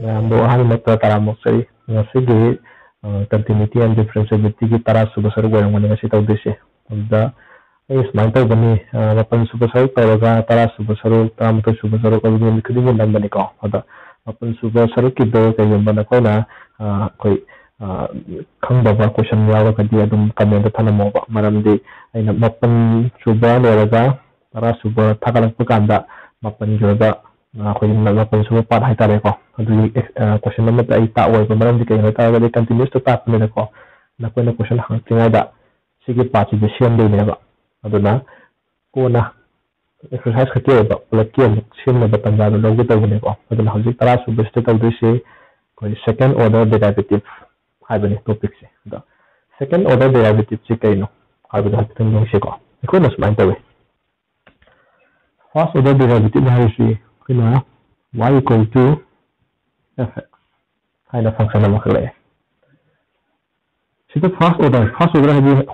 Bawahan mereka tara maksai ngasih continuity and differentiability ki tara subasar goyang mani ngasih tau desi da is mantai bani lapan subasar tara tara subasar tam to subasar ko ni kidi ni nan bani ko ada अपन सुबह sir की दो के यम बना कोई ना कोई खंग बाबा question लावा कर दिया तुम कमेंट था ना मोबा मरम दे ऐना मपन सुबह लोगा तारा सुबह था कल तो कांडा मपन जो दा कोई मपन सुबह पाठ है तारे को अभी क्वेश्चन नंबर तो एक ताऊ है मरम दे के ये ताऊ अगर कंटिन्यूस तो ताप में रखो ना कोई ना क्वेश्चन हाँ चिंगा दा सिर्फ पाँच डिसीजन दे लेगा अभी ना को ना exercise ka kye ba plakian sim na batanda no logo ta bune ko adun hajik tara subste ta udise ko second order derivative hybrid topic se da second order derivative se kaino hybrid hatin no se ko ko nas mind tawe first order derivative na se kina y equal to fx haina function na makale se to first order ha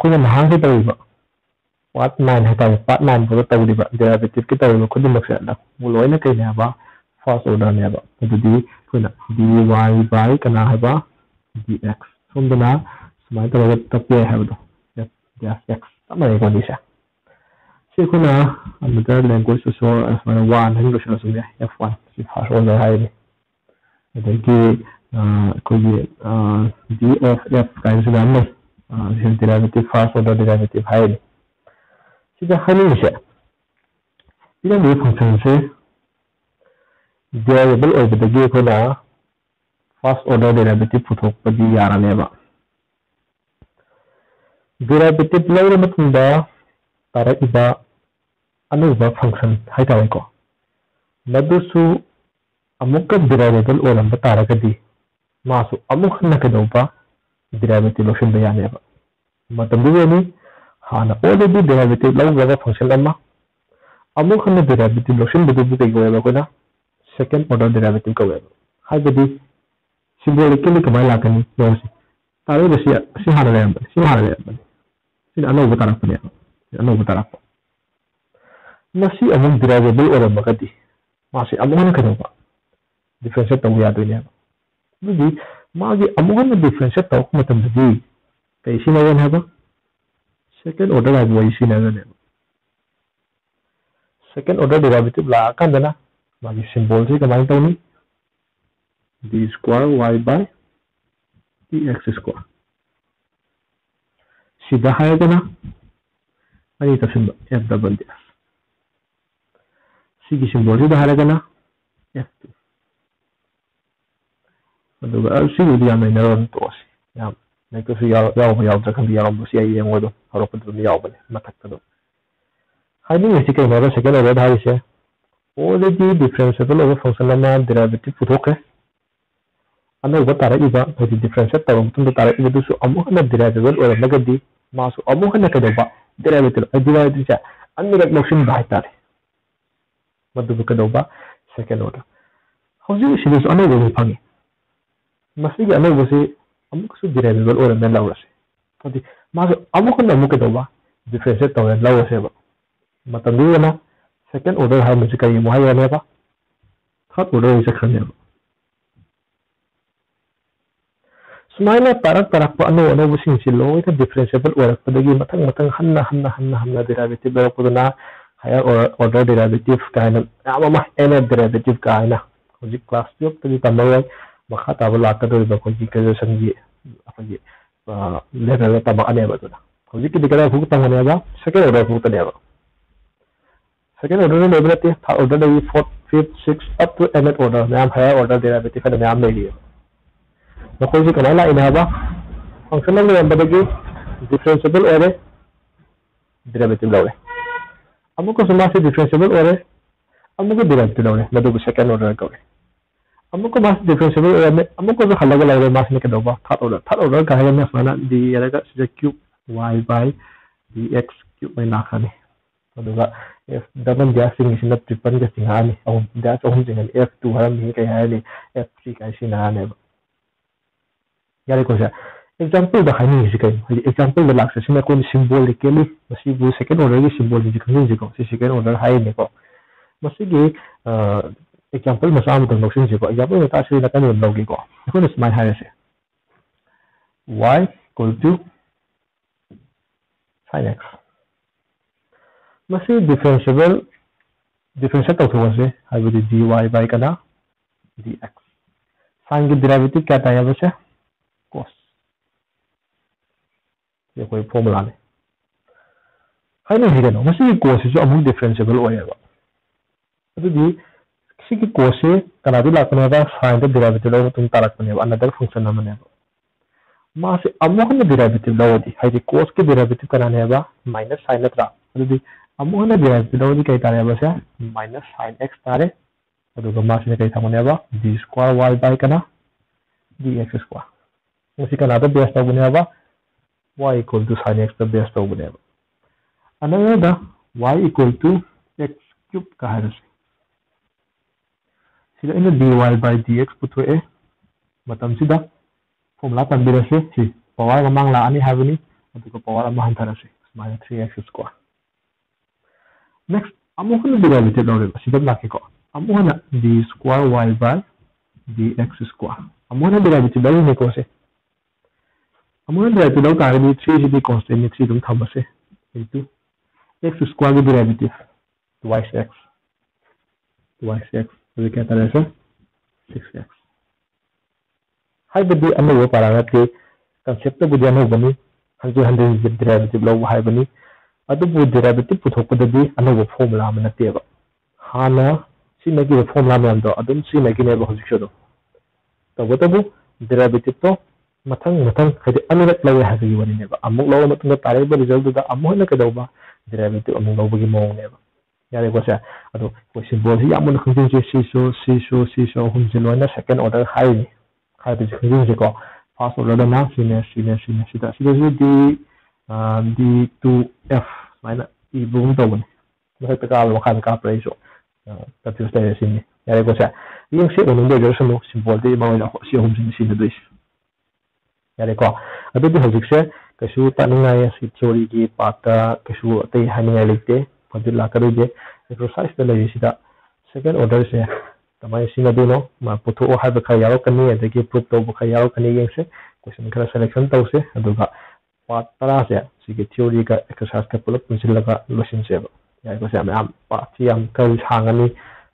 ko na hang ke tawe ba Part 9 है ताऊ Part 9 बोलो ताऊ दिवा derivative की ताऊ खुद ही लक्ष्य ना बोलो इन्हें कहीं नहीं बा फर्स्ट ऑर्डर नहीं बा तो दी कोई ना डी वाई बाय कना है बा डी एक्स तुम तो ना समय तो लगे तब क्या है बतो या एक्स तमारे कौन दिशा से कोई ना अमेज़न लैंग्वेज उस वाले वन है लोशन उसमें या वन से फर्स्ट ऑर्डर है ये कि कोई डी ऑफ एफ का इंसान में डेरिवेटिव फर्स्ट ऑर्डर डेरिवेटिव है इधर हमें इसे इधर ये फंक्शन से डेरिवेटिव और बदले को ना फर्स्ट ऑर्डर डेरिवेटिव फुटोक पर दी यारा नहीं बा डेरिवेटिव लेवल में तुम दा तारे इधर अनेक बार फंक्शन है ताऊ को मधुसू अमुक डेरिवेटिव और लंबा तारा कर दी मासू अमुक न के दोपा डेरिवेटिव लोशन बयान नहीं बा मतलब दूसरे में हाँ already derivative लग गया फंक्शन लम्बा अमुक हमने derivative लोशन बदलने के लिए बाको ना second order derivative का बाको हाँ जबी symbolic के लिए कमाई लागनी लोग से तारे बसिया सिहारे रहें बने सिन अनोग बता रखो नसी अमुक derivative और अमुक दी मासे अमुक हमने करना होगा differentiate तो याद नहीं है बल्कि माँगे अमुक हमने differentiate तो मतलब जी कैसी नहीं है बा second order derivative na second order derivative la kan na magi symbol se kamai taw ni d square y by dx square sida hai na ani ta symbol f double d sigi symbol da hai na f madu ba sigi dia na na to si ya Neko si yao ta kan yao bo si ai yao do haro pa do yao ba na tak ta do ha ni si ke mera se ke le da ise already differentiable over function na derivative putok hai ana wo tara iba ko differentiate ta tum do tara iba do su amu na derivative or na gadi ma su amu na ka do ba derivative cha anni rak motion ba ta le madu ka do ba second order how do you see this ana wo phang ma si ana wo se अमुक सु derivative और में लावसे तदि मागे अमुक न अमुक दवा differentiate तो लावसे बा मतलब ये ना सेकंड ऑर्डर है मुझे कहीं मुहाया नहीं बा थर्ड ऑर्डर इसे करने बा स्माइल परक पर अनु बुसिन सिलो इते डिफरेंशिएबल और पदगी मतंग हन्ना डेरिवेटिव बा पदना हायर ऑर्डर डेरिवेटिव कायना आमा एन डेरिवेटिव कायना मुझे क्लास 2 तक तमवे मखा ताब लाकदोइबा कोई ग्रेजुएशन ये अपने लेवल ताब आने बदला कोई कि दिकरा हुक तंगने बा सेकंड ऑर्डर हुक तने बा सेकंड ऑर्डर ने लेवल ते थर्ड ऑर्डर ने fourth fifth sixth up to nth order में हम हायर ऑर्डर डेरिवेटिव का नाम ले लिए तो कोई कि कला इन हवा फंक्शन में हम बदले डिफरेंशिएबल और डेरिवेटिव लावे हमको समास डिफरेंशिएबल और हमको डेरिवेटिव लावे मतलब सेकंड ऑर्डर का अमुक मास डिफरेंशिएबल और में अमुक जो अलग अलग मास ने के दोबा थर्ड ऑर्डर का है में अपना डी अलग से cube y by dx cube में लाखा ने तो दोबा f डबल गैसिंग इज नॉट ट्रिपल गैसिंग है ने और दैट ओम जंगल f2 हम ये कह है ने f3 का इसी ना ने यार को एग्जांपल द हाइनी इज कह एग्जांपल द लाख से कोई सिंबल लिख के ले उसी वो सेकंड ऑर्डर की सिंबल लिख के ले जो सेकंड ऑर्डर है ने को बस ये example مسألة النوشين جيبوا example متعشري لكن النوع جيبوا يكون اسمه هايسه y equal to sin x. ماشي differentiable توجه هاي بدي dy by كذا dx. sin की derivative क्या था यहाँ पे cos ये कोई फॉर्मूला नहीं है ना ठीक है ना मस्ती cos जो अमूल differentiable हो जाएगा तो जी किसी की cos कनाडी लाखने वाला sin का derivative लोग तुम तारक बने वाला another function ना बने माँ से अमूल का derivative लोग जी है जी cos के derivative कराने वाला minus sin का तो जी अमूल का derivative लोग जी कहीं तारे बस है minus sin x तारे तो तो मास में कहीं थामने आवा d square y by करना dx square उसी का नाता बेस तो बुने आवा y equal to sin x तो बेस तो बुने आवा अन्य ना y equal to x cube का है रसे सिर्फ इन्हें dy by dx पुत्वे ए मतलब सीधा फॉर्मूला तंबी रसे सी पावर का मांग ला अन्य है बनी तो को पावर मांग था रसे minus 3x square next अमूखन डिराइवेटिव लोगे सीधा लाके को अमोना d square y by dx square अमोना derivative दो ने कोसे अमोना derivative दो कारण भी 3 जी constant निकसी तुम थम बसे into x square की derivative twice x तो ये क्या तरह से 6x हाई बदी अम्म वो पारागत के concept तो बुझाने हो बनी हम जो 100 derivative लोग हाई बनी अतः वो derivative पुथोक पर दी अम्म वो formula में नती है हाँ ना सिनेकी वो फॉर्मूला में हम तो अदम सिनेकी ने बहुत शिक्षण तो वो तब डेरिवेटिव तो मतं मतं कहीं अनुरक्त लगे हैं कि वो नहीं बा अमुक लोग मतं का तारीख पर रिजल्ट तो अमुक ना कदों बा डेरिवेटिव अमुक लोग बगी मौन नहीं बा यार एक बार से अतो कोई सिंबल ही यामुन खंजन जो सीशो हम जिलों ना सेकंड ऑर्डर हाई हाई तो खंजन जो को फर्स्ट ऑर्डर ना सीने confused there is in me. Yeah, I go say, you see, when you do some simple day, my wife see homes in the city. Yeah, I go. I do the house say, Kashu Tanaya, Sitori, Pata, Kashu, Tay Hanalite, Padilla Karuge, exercise the Layisida. Second order say, the my Sinaduno, my Puto have a Kayarokani, and they give proof to Kayarokanese, question selection dose, and do that. What Parasia, she get theory, exercise couple of Pusilaga, Lucian Saber. Yeah, because I'm part I'm currently hanging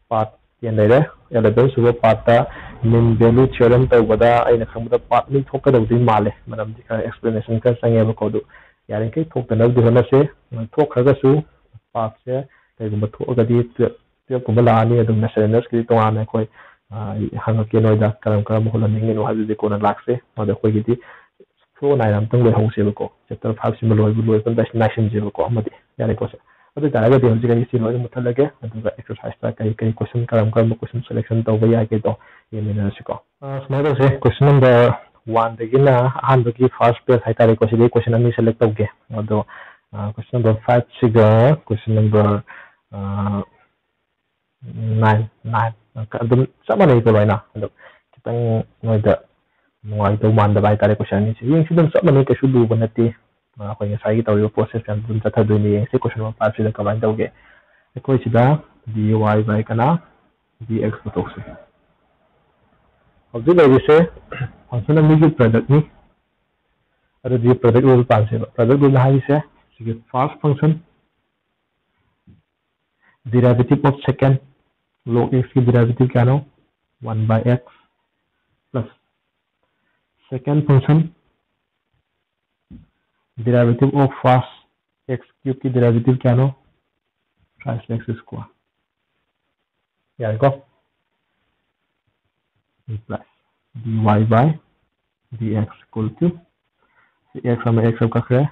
part in there. Elements were part mean value theorem by whether I come the part me talk about the male, Madame explanation can say ever called. Yarinke talk another one say, when talk other so part here, they will talk the Kumalani, the Messenger, Kiritoan, Hangakino, that Karam Holaning, or have the Kona Laxe, or the Hoyiti. So I am Tongue Hong Silco, chapter 5 similar with the nation Zilco, Madi, Yarikosa. But the idea of the senior Mutalaga and the exercise like a question, Karam question selection, the way I get on in Mexico. Smaller question number one, the Gina, and the first place I carry question and select of game. Although question number 5, cigar, question number 9. Someone is right now. Look, keeping with the one that I carry question is you shouldn't someone make a should do one at the when you say it or your process and do that do the execution of parts the command okay the question that dy by kana dx to say of the way say function of the product ni other the product will pass product will have say the first function derivative of second log x the derivative kana 1 by x plus second function derivative of first x cube की derivative क्या नो twice x square यार को plus dy by dx equal to x हमें x सब का क्या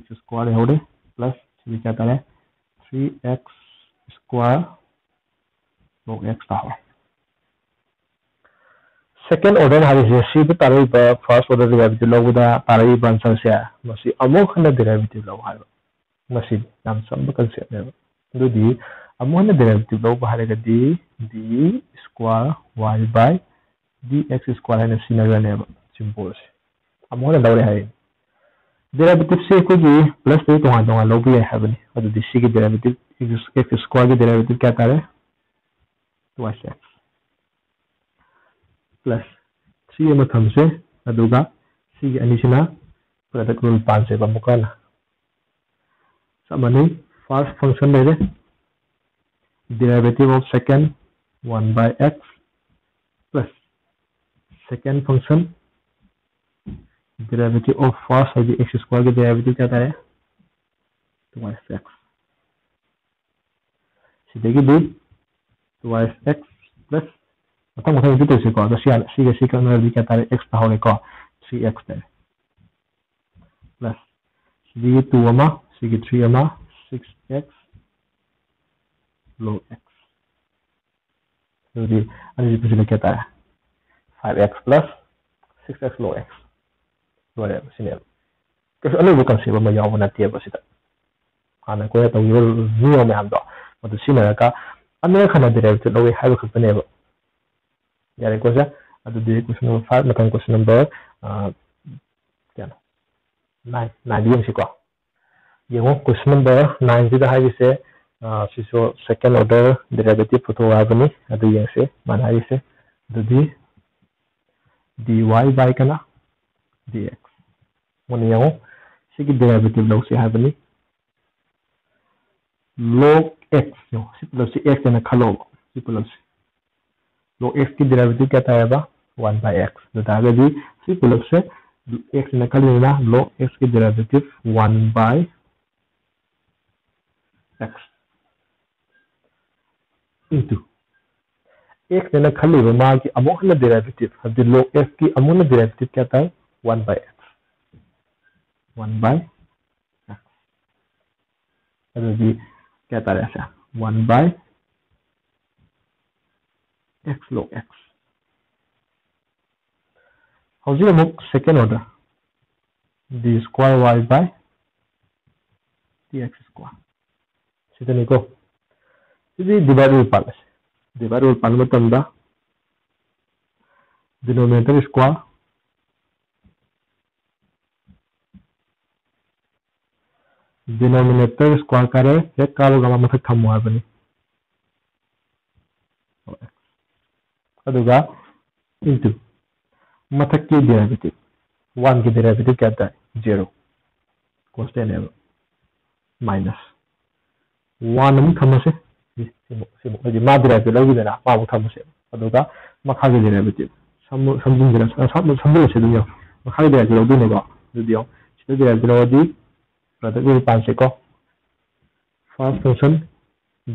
x square है उड़े plus ये क्या तारे 3x square log x तावा second order has received the first order derivative law with a parallel branches here. Must see a more kind of derivative law. Must see some concept level. Do the among the derivative law by the d square y by dx square and a scenario level symbols. Among the derivative derivative say could be plus 3 to 1 on a lobby heaven. Or the c derivative if you square the derivative catare twice x. Plus 3 थम्से product rule पाजे मुकाना चमनी first function लेरे derivative of second 1 by x plus second function derivative of first है x square के derivative क्या है 2x सीधे दी 2x प्लस मतलब मतलब तो इसको तो सी का नंबर भी क्या था x था होने को 3x था प्लस सीधे 2 अमा सीधे 3 अमा 6x लो x तो ये अन्य कुछ नहीं क्या था 5x plus 6x लो x तो ये सीधे कुछ अन्य वो कंसीव में याव बनाती है बस इधर आने को ये तो ये जीरो में हम तो मतलब सीधे का अन्य खाना डेरिवेटिव लोगे है वो कितने हैं वो यार एक वजह अतः दी क्वेश्चन नंबर 5 मतलब क्वेश्चन नंबर क्या ना 9 ये हमसे क्या ये वो क्वेश्चन नंबर 9 जिधर है जिसे शिशो सेकंड ऑर्डर डेरिवेटिव फोटो आवेनी अतः ये से माना जिसे दी dy by का ना dx वो नहीं हो इसकी डेरिवेटिव लोग से आवेनी log x जो सिंपल से x ना खलो सिंपल से log x की डेरिवेटिव क्या था याबा 1 by x तो ताकि जी सिंपल से x ना खलो ना log x की derivative 1 by x into x ना खलो वहाँ की अमूल ना डेरिवेटिव अब जी log x की अमूल ना डेरिवेटिव क्या था 1 by x 1 by x तो जी क्या तारे ऐसा 1 by x log x और जी हम second order d square y by dx square सीधे निको सीधे दीवार रूल पाल में तंदा डिनोमिनेटर स्क्वायर डिनोमिनेटर स्क्वायर करे एक कालो गमा मत थमो आबनी अदुगा इनटू मथक की डेरिवेटिव 1 की डेरिवेटिव क्या था 0 कांस्टेंट है माइनस 1 हम थमो से सिमो जी मा डेरिवेटिव लगी देना पा थमो से अदुगा मखा की डेरिवेटिव सम समझिन जरा समझो से दुनिया मखा की डेरिवेटिव लगी देना दुदियो से डेरिवेटिव दी को first function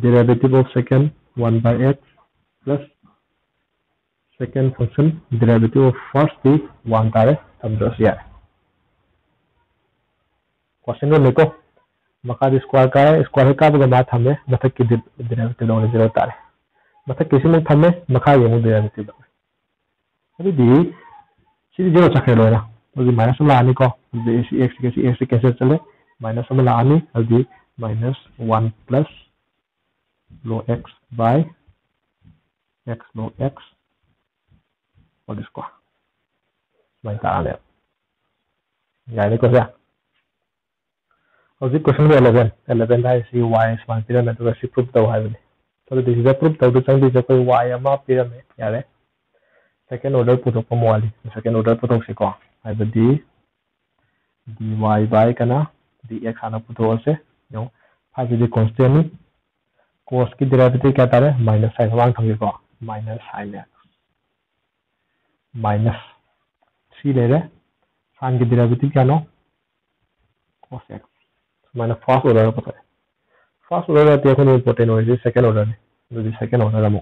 derivative of second 1 by x plus second function derivative of first दी 1 तारे समझोस यार क्वेश्चन में देखो मका स्क्वायर का है स्क्वायर का बगैर बात हमें मथक की डेरिवेटिव लेने जरूरत तारे मथक किसी में हमें मखा ये मुद्दे डेरिवेटिव अभी दी सीधे जीरो चक्कर लोरा मुझे माइनस लाने को x कैसे चले माइनस में लानी अभी minus 1 plus log x by x log x और इसको माइनस आने यानी कुछ है और जी क्वेश्चन भी 11 है इसी y इसमें पीरा में तो वैसे प्रूफ तो है भी तो दिस इज प्रूफ तो चंग दिस कोई y अमा पीरा में यार सेकंड ऑर्डर पुटो को मोली सेकंड ऑर्डर पुटो से को है बदी dy by kana dx आना पुटो से नो फाइव जी कांस्टेंट है cos की डेरिवेटिव क्या तारे माइनस साइन वांग थंगे को माइनस साइन x माइनस 3 ले रे sin की डेरिवेटिव क्या नो cos x minus first order पता है फर्स्ट ऑर्डर आते को इंपॉर्टेंट हो जी सेकंड ऑर्डर है तो जी सेकंड ऑर्डर हम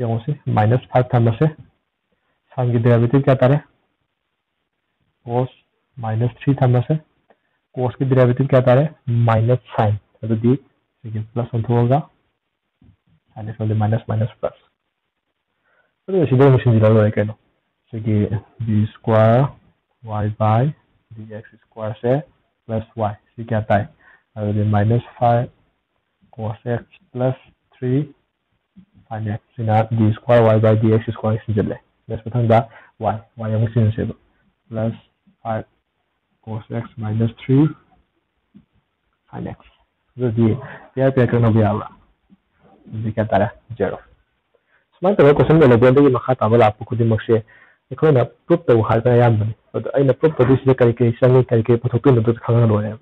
यहाँ से माइनस 5 था मसे साइन की डेरिवेटिव क्या तारे कोस माइनस 3 था मसे कोस की डेरिवेटिव क्या तारे माइनस साइन तो दी ये प्लस होगा साइन इसमें दी माइनस माइनस प्लस तो ये सीधे मशीन दिला लो एक है ना तो कि D square Y by D X square से प्लस वाई ये क्या तारे अगर ये minus 5 cos X plus 3 final सिना D square Y by D X square सिंजले नेक्स्ट बताऊं दा वाई वाई हम सिंजले plus 5 cos x minus 3 sin x जो दी क्या करना भी आला دي كانت على زيرو. سمعت بقى قسم الالوان دي مخات عملها بكو دي مخشيه يكون بروبتا وحالتها يعمل اين بروبتا دي سيكا لكي يشتغل كالكي بتوطين دوت خلال الوان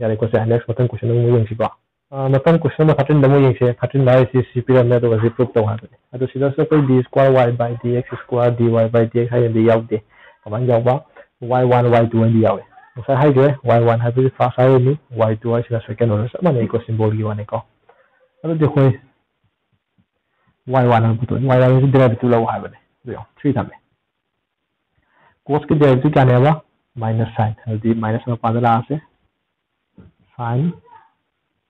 يعني كوسي احناش ما تنكوش انه مو يمشي بقى ما تنكوش انه خاطرين ده مو يمشي خاطرين ده سي سي بي ده وزي بروبتا وحالتها هذا سي ده سوبر دي سكوار واي باي دي اكس سكوار دي واي باي دي هاي اللي ياو دي طبعا ياو بقى واي 1 واي 2 دي ياو وصار هاي جوه واي 1 هاي فاس هاي اللي واي 2 هاي سي كان ولا ما نيكو سيمبول يو انكو هذا دي كويس واي 1 هاي بتو واي 1 دي درجه لو هاي بده ديو 3 تمام cos के डेरिवेटिव क्या आने वाला माइनस साइन है दी माइनस में पादला आ से साइन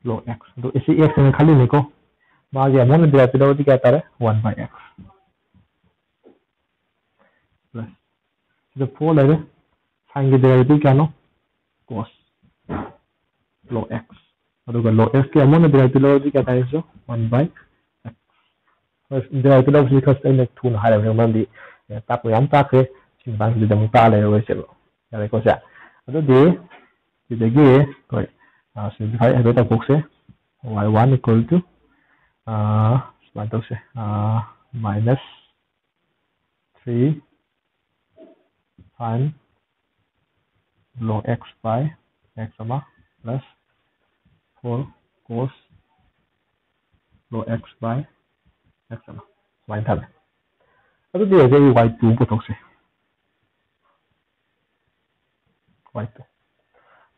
लो x तो इसी x में खाली लिखो बाद में हमने डेरिवेटिव होती क्या आता है 1/x प्लस तो फोर लगे साइन के डेरिवेटिव क्या नो cos लो x और लो x के हमने डेरिवेटिव होती क्या आता है जो 1/x बस डेरिवेटिव ऑफ लिखो साइन एक टू हाई लेवल में दी ताप में हम ताप है Bang di dalam tali oleh selo. Jadi kau sah. Atau di tidak gini, kau simplify atau tak fokus. Y1 equal to sebanyak sih minus 3 times log x by x sama plus 4 cos log x by x sama. Sebanyak. Atau dia jadi y2 fokus sih. Right.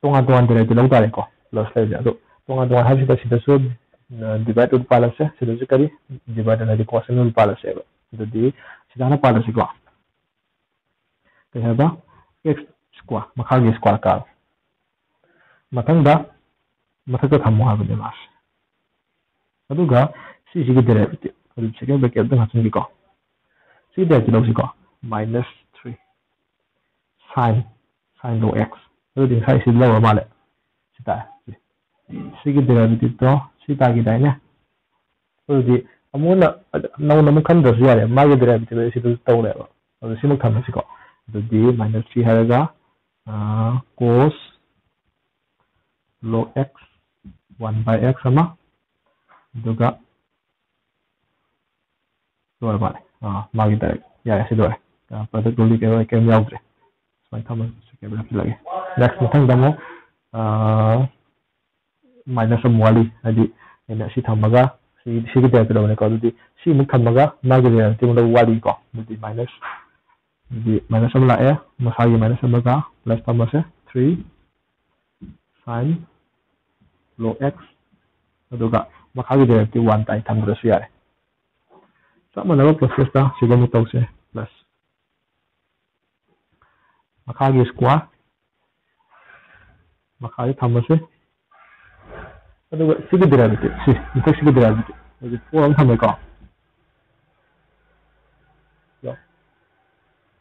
Tongan-tongan derivative lalu tarik ko, plus lagi tu. Tongan-tongan hari kita sila suruh divide untuk palas ya, sila suruh kari divide dari cosine untuk palas ya. Jadi sila nak palas juga. Terhadap x square, makar x square kau. Macam dah, macam tu kamu harus demas. Aduga si jigi derivative, kalau cikgu berkait dengan macam ni ko. Si derivative lalu si ko -3 sin sin log x itu dia saya sila log malak sita si kita derivative itu sita kita ni tu dia amun nak kan dah siapa mai derivative itu tahu lepas tu si macam mana sih kok tu dia minus 3 harga cos log x 1/x sama itu kak dua malak mai kita ya si dua pada tu dia kalau kami out je macam mana lagi. Next macam kamu minus semua ni, jadi ini si thambaga si si kita perlu nak kalau tu si muka thambaga nak jadi tu mula wali ko, jadi minus semula ya, masa ini minus thambaga plus tambah se 3 sin log x, itu kan maka kita tu 1 tambah berapa? Sama dengan proses dah si kamu tahu se plus Makari square, makari tambah se, itu sikit derivative, sikit derivative. Jadi orang tambah kau,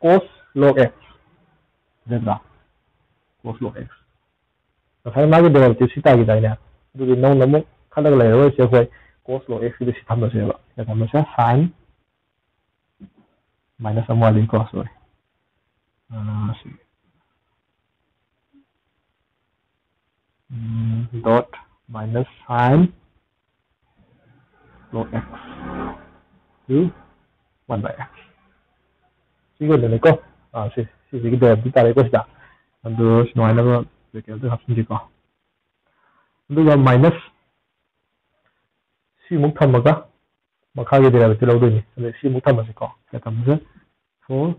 cos log x, jeda, cos log x. Kalau makari derivative sita kita ni, jadi namu kalau kalau saya kau cos log x itu sita tambah se, jadi tambah se sin minus semua ni cos log. Dot minus sin log x to 1/x. Si kau dah nak kau, si kita dah tarik kau sudah. Lalu semua ini kau dekat tu habis ni kau. Lalu minus si muka muka muka kita dah betul betul ni. Lalu si muka muka kau, kita mesti 4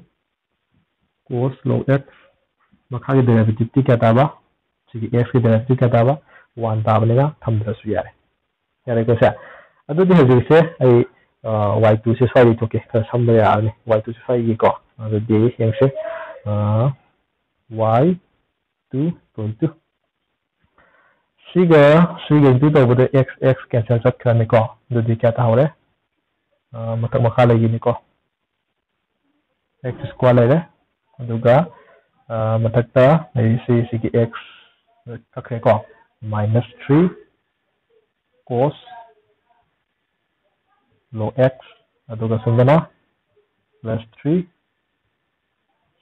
cos log x मखाके derivative ती क्या ताबा ठीक है x के derivative क्या ताबा 1 ताबले का थम दस यारे यारे कैसा अतो दिह जैसे ये y2 से साइड तो के सम ले आ रहे y2 से साइड ये को अतो दिह जैसे y2 2 सीगा इंटू तो बोले x कैसा चक करने को तो दिह क्या ताहूरे मतलब मखाले ये निको x स्क्वायर ले Juga matakta dari segi x tak rekor minus 3 cos log x atau kesungguhnya plus 3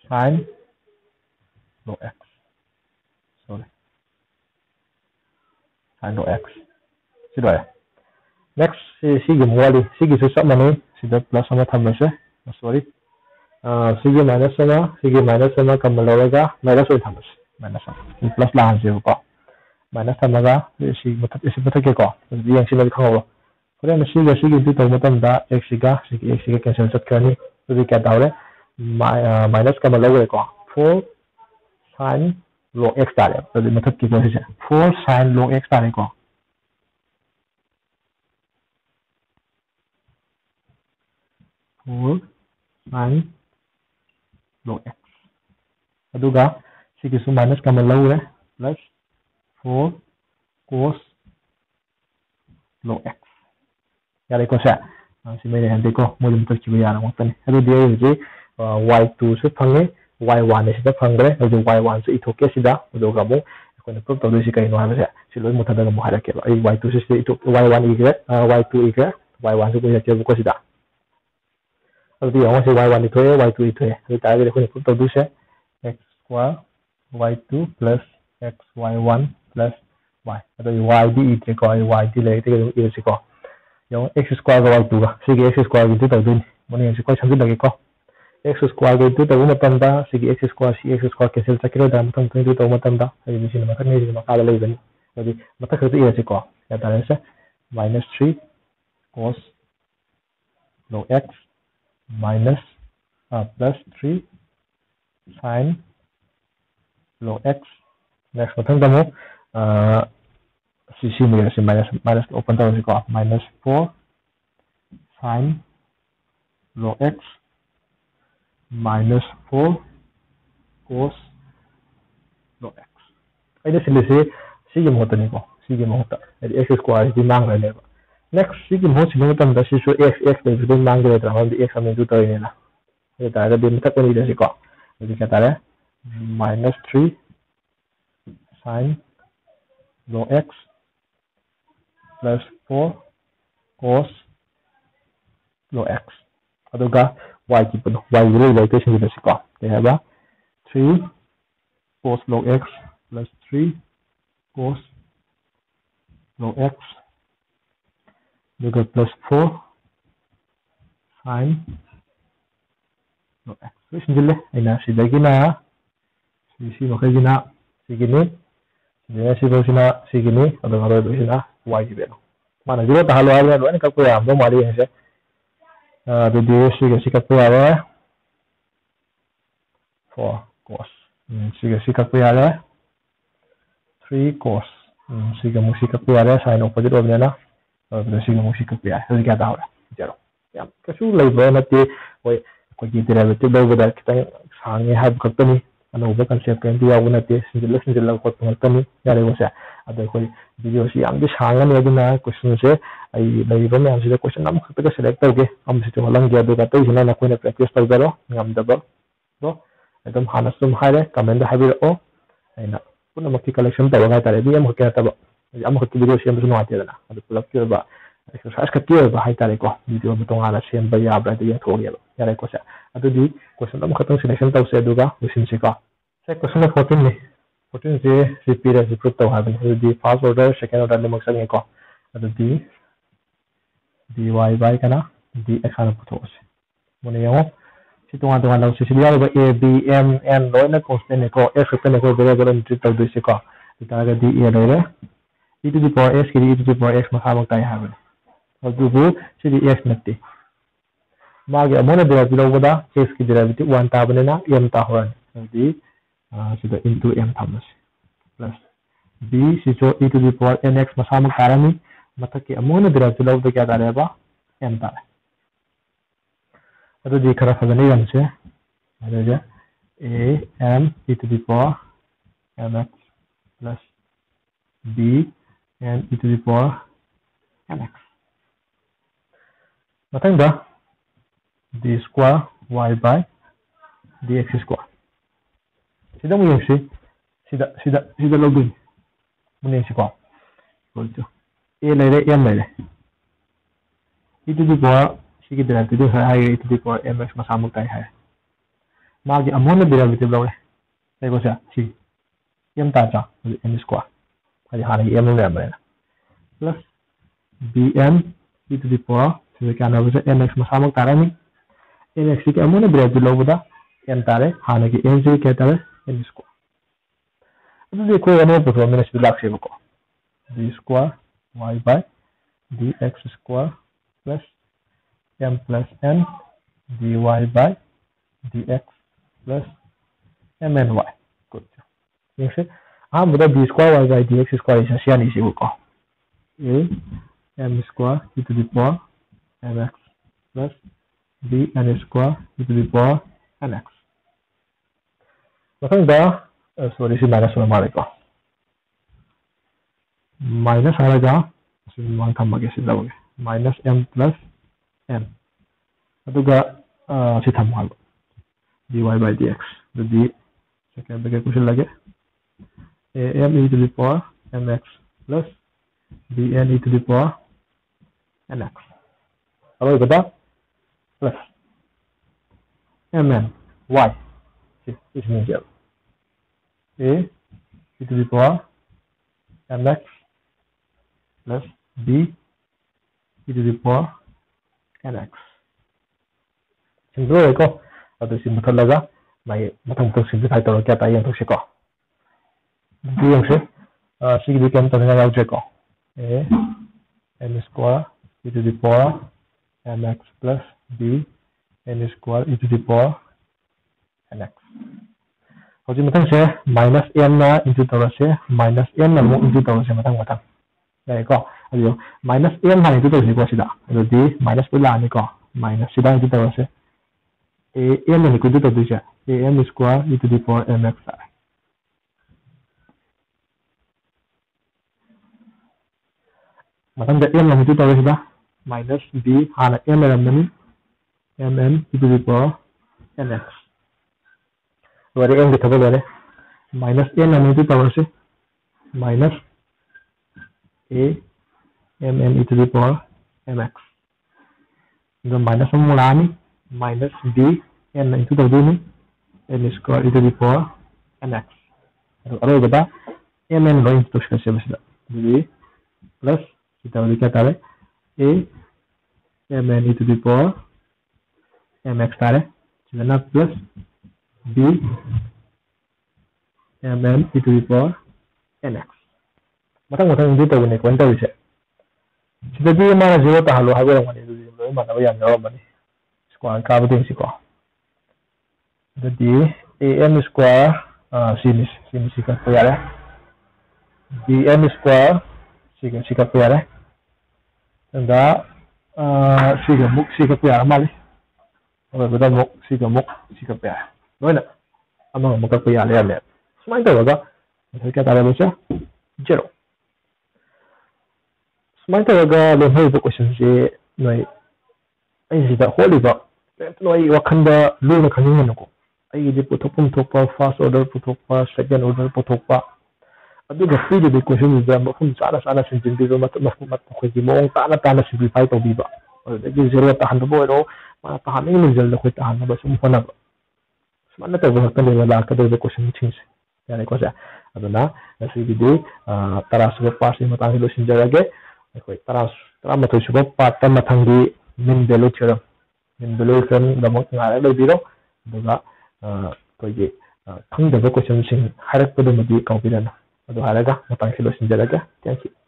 sin log x sin log x sudah ya. Next ꯁꯤꯒꯤ ꯃꯣꯜꯂꯤ ꯁꯤꯒꯤꯁꯨ ꯆꯞ ꯃꯥꯟꯅꯩ ꯁꯤꯗ ꯄ꯭ꯂꯁ ꯑꯃ ꯊꯝꯃꯁꯦ ꯁꯣꯔꯤ ꯁꯤꯒꯤ ꯃꯥꯏꯅꯁ ꯑꯃ ꯁꯤꯒꯤ ꯃꯥꯏꯅꯁ ꯑꯃ ꯀꯃꯟ ꯂꯧꯔꯒ ꯃꯥꯏꯅꯁ ꯑꯣꯏꯅ ꯊꯝꯃꯁꯦ ꯃꯥꯏꯅꯁ ꯑꯃ ꯄ꯭ꯂꯁ ꯂꯥꯛꯍꯟꯁꯦꯕꯀꯣ ꯃꯥꯏꯅꯁ ꯊꯝꯃꯒ ꯁꯤ ꯃꯊꯛꯀꯦꯀꯣ ꯑꯗꯨꯗꯤ ꯌꯦꯡꯁꯤꯟꯅꯗꯤ ꯈꯪꯍꯧꯔꯣ ꯍꯣꯔꯦꯟ ꯁꯤꯒ ꯁꯤꯒꯤ ꯑꯗꯨ ꯇꯧꯕ ꯃꯇꯝꯗ ꯑꯦꯛꯁꯤꯒ ꯁꯤꯒꯤ ꯑꯦꯛꯁꯤꯒ ꯀꯦꯟꯁꯦꯜ ꯆꯠꯈ꯭ꯔꯅꯤ ꯑꯗꯨꯗꯤ ꯀꯌꯥ ꯇꯥꯍꯧꯔꯦ ꯃꯥꯏꯅꯁ ꯀꯃꯟ ꯂꯧꯈ꯭ꯔꯦꯀꯣ ꯐꯣꯔ ꯁꯥꯏꯟ log x ꯇꯥꯔꯦ ꯑꯗꯨꯗꯤ ꯃꯊꯛꯀꯤꯀꯣ ꯁꯤꯁꯦ ꯐꯣꯔ ꯁꯥꯏꯟ log x ꯇꯥꯔꯦꯀꯣ four sine log x. Aduga sikisu minus common lower plus 4 cos log x. Yare ko sa simere hande ko modum to chibi yana motane. Adu de je y2 se phange y1 se da phangre adu y1 se ithoke sida aduga mo ko ne proof to de sikai no ha se siloi mothada mo hara ke y2 se ito y1 equal y2 equal y1 se ko ya ke ko sida y1 इतोए y2 इतोए तो तारे देखो निकल तो दूसरे x square y2 plus x y1 plus y तो y d इतने को y d ले इतने को ये सिको याँ x square का y2 का सिके x square इतने तो दून मने ये सिको छंद लगे को x square का इतने तो वो मतलब ना सिके x square कैसे लगता किलो दाम तो इतने तो मतलब ना ये बिचने मतलब नहीं ये मकाले ले बनी तो ये मतलब करते ये सिको या तारे से -3 cos log x minus plus 3 sine log x. Next one time minus open down minus 4 sine log x minus 4 cos log x. I just say x square is the next sigi most important that is x is the mangle around the x amount to terminal it are the method only the siko the katare -3 sin log x plus 4 cos log x aduga y ki pano y will like this the siko they have a 3 cos log x plus 3 cos log x you got plus 4 sine log x which is the sine the music of the eye has got out zero. Yeah, because you labor at the way could get relative over that hanging have company and over concept can be a winner. This is the lesson to love what company that I was at the way video. See, I'm just hanging over now. Question say I may even answer the question. I'm going to select okay. I'm sitting along the other occasion and I'm going to practice for zero. I'm double. So I don't harness some higher command the habit or and put a multi collection that I had a market about. I'm going to do the same as not yet. I'm going to do exercise. I'm going to do the same as I have the tutorial. I'm going to do the question. I'm going to selection to say do the same. Question of 14. 14 is repeat as the proof to have the first order, second order, the most and echo. The dy by Kana, the example photos. Moneo, Situan, Sicilia, A, B, M, and Lorna constant echo, F, rectangle, variable, and trip of the Sika. The target the error. E to the power x ki e to the power x ma kha baktai ha bani adubu sidi x natti magi amona derivative logoda x ki derivative 1 ta bani na m ta horan adi sida into m thamas plus b sijo e to the power nx ma sam karani mathaki amona derivative logoda kya dare ba m ta adu ji khara khane yan se adaja a m e to the power mx plus b and e to the power mx. Nothing but d square y by dx square. See the way you see the login. A later, m later. E to the power, she get the derivative higher e to the power mx masamukai higher. Mark the amount of derivative lower. They go see m tata with m square. Plus bm e to the power can have nx masamok tarani nx ke amone bread lobuda n tare hanagi nj ke tare n square the equation of the minus bilaximoko d square y by dx square plus m plus n dy by dx plus mny good job हम बता d square y by dx square इसे यानी इसी को a m square e to the power mx plus b n square e to the power nx मतलब दा sorry इसी minus में मारे को माइनस आ रहा इसी मान थम के सीधा होगे माइनस m plus n तो का सीधा मान dy by dx तो d सेकंड पे कुछ लगे am e to the power mx plus bn e to the power nx. Hello, beta plus mn y. This means a e to the power mx plus b e to the power nx. Simple, right? Go. That is simple. Laga. My mathematics simplify. Toro kya tayi ang toshiko. This is the terminal a n square e to the power mx plus b n square e to the power nx. How do you minus n into the minus n into the there you go. Minus n into the minus minus into the a n equal to a m square e to the power mx. Madam the m limit to minus b on m m m e to the power nx. Where m the minus n limit to minus a m m e to the power mx. The minus mulani minus b n into the n square e to the power nx. The m n going to the plus a mn e to the power mx plus b mn e to the power nx. Am square bm square and the Sigamuk Sikapia Mali or the Mok Sigamuk Sikapia. No, among Mokapia Lerner. Smile Taraga, the Catalabucha, Jero. Smile Taraga, the whole question, no, is the holy book. No, you can the Luna Kanunako. I did Potopum Topa, first order Potopa, second order Potopa. I do the free to the question with them from Salas Alas and Jimbo, Tana Tana simplified to Viva. Or the Gizella Tahanabo, Mahanim is the Quit Hanabasum for number. Smanata was telling the lack of the question change. Then I was Adana, as we do, Taras were passing Matangelo in Jarage, Taras, Ramatushop, Patamatangi, Mindelucher, Mindelution, the Montana Biro, the question, Harapodamati confident. Thank you.